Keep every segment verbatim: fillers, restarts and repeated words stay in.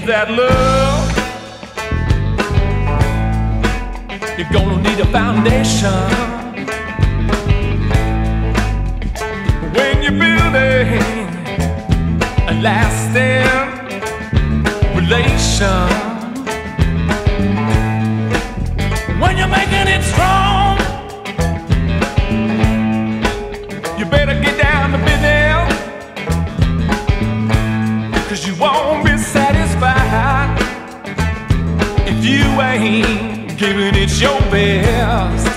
need that love. You're gonna need a foundation. When you're building a lasting relation, when you're making it strong, you better get down to business, 'cause you won't be satisfied if you ain't giving it your best.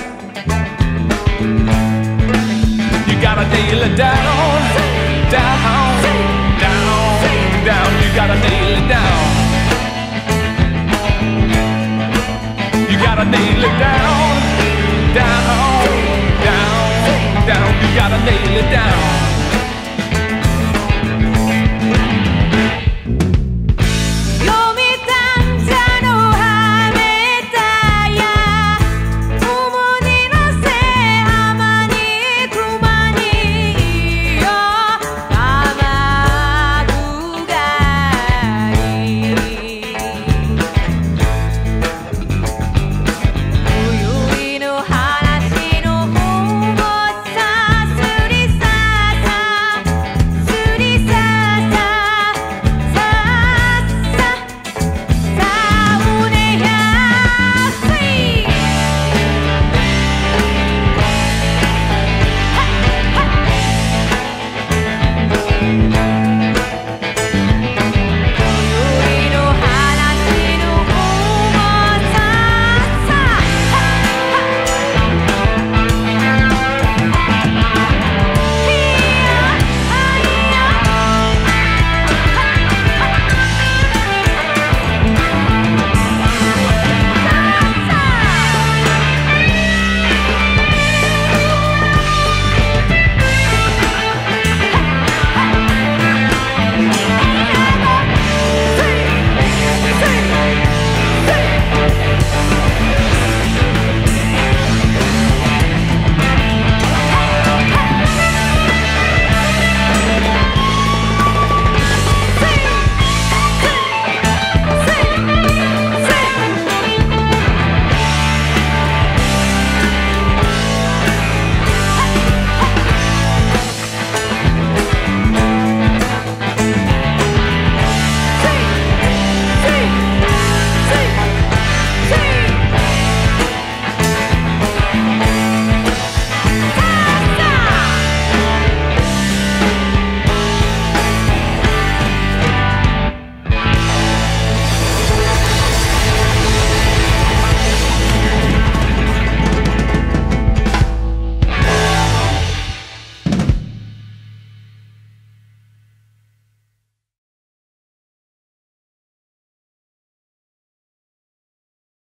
You gotta nail it down, down, down, down. You gotta nail it down. Nail it down, down, down, down. You gotta nail it down.